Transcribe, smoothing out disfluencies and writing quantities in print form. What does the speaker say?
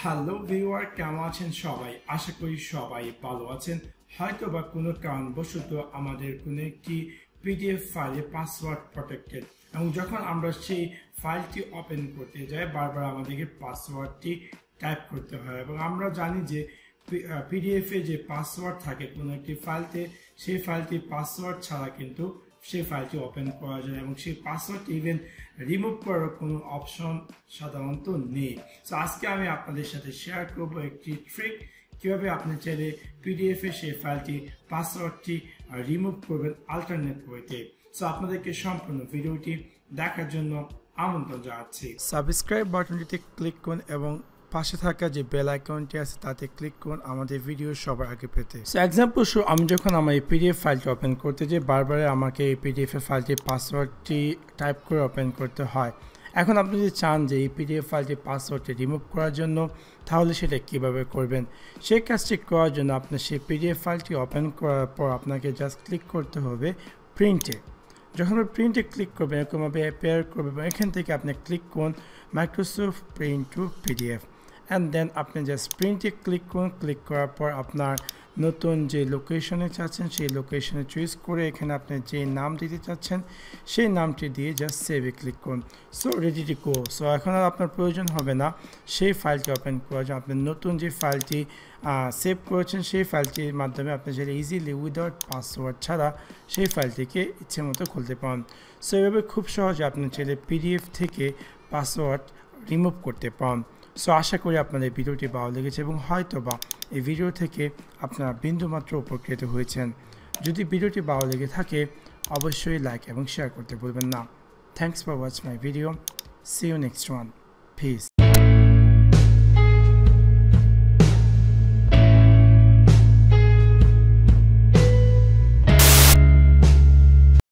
Hello viewer, কেমন আছেন সবাই? আশা করি সবাই ভালো আছেন। হয়তোবা কোনো কারণবশত আমাদের কোনো একটি পিডিএফ ফাইলে পাসওয়ার্ড প্রটেক্টেড, এবং যখন আমরা সেই ফাইলটি ওপেন করতে যাই বারবার আমাদেরকে পাসওয়ার্ডটি টাইপ করতে হয়। এবং আমরা জানি যে পিডিএফে যে পাসওয়ার্ড থাকে কোনো একটি ফাইলতে, সেই ফাইলটি পাসওয়ার্ড ছাড়া কিন্তু সেই ফাইলটি ওপেন করা যায়, এবং সেই পাসওয়ার্ড ইভেন রিমুভ করার কোনো অপশন সাধারণত নেই। তো আজকে আমি আপনাদের সাথে শেয়ার করব একটি ট্রিক, কীভাবে আপনি চাইলে পিডিএফে সেই ফাইলটি পাসওয়ার্ডটি রিমুভ করবেন অল্টারনেট ওয়েতে। সো আপনাদেরকে সম্পূর্ণ ভিডিওটি দেখার জন্য আমন্ত্রণ জানাচ্ছি। সাবস্ক্রাইব বাটনটিতে ক্লিক করুন এবং পাশে থাকা যে বেল আইকনটি আছে তাতে ক্লিক করুন আমাদের ভিডিও সবার আগে পেতে। সো এক্সাম্পল শো, আমি যখন আমার এই পিডিএফ ফাইলটি ওপেন করতে যাই বারবার আমাকে এই পিডিএফ ফাইলটির পাসওয়ার্ডটি টাইপ করে ওপেন করতে হয়। এখন আপনি যদি চান যে এই পিডিএফ ফাইলটির পাসওয়ার্ডটি রিমুভ করার জন্য, তাহলে সেটা কীভাবে করবেন? সেই কাজটি করার জন্য আপনি সেই পিডিএফ ফাইলটি ওপেন করার পর আপনাকে জাস্ট ক্লিক করতে হবে প্রিন্টে। যখন আপনি প্রিন্টে ক্লিক করবেন এরকমভাবে পেয়ার করবেন, এখান থেকে আপনি ক্লিক করুন Microsoft print to PDF and then আপনি জাস্ট প্রিন্টে ক্লিক করুন। ক্লিক করার পর আপনার নতুন যে লোকেশনে চাচ্ছেন সেই লোকেশনে চুজ করে এখানে আপনি যে নাম দিতে চাচ্ছেন সেই নামটি দিয়ে জাস্ট সেভে ক্লিক করুন। So ready to go. So এখন আর আপনার প্রয়োজন হবে না সেই ফাইলটি ওপেন করার জন্য। আপনি নতুন যে ফাইলটি সেভ করেছেন সেই ফাইলটির মাধ্যমে আপনি সেটা ইজিলি উইদাউট পাসওয়ার্ড ছাড়া সেই ফাইলটিকে ইচ্ছে মতো খুলতে পারেন। সো এভাবে খুব সহজে আপনি চাইলে পিডিএফ থেকে পাসওয়ার্ড রিমুভ করতে পারেন। সো আশা করি আপনাদের ভিডিওটি ভালো লেগেছে এবং হয়তোবা এই ভিডিও থেকে আপনারা বিন্দুমাত্র উপকৃত হয়েছেন। যদি ভিডিওটি ভালো লেগে থাকে অবশ্যই লাইক এবং শেয়ার করতে ভুলবেন না। Thanks for watching my video. See you next one. Piece.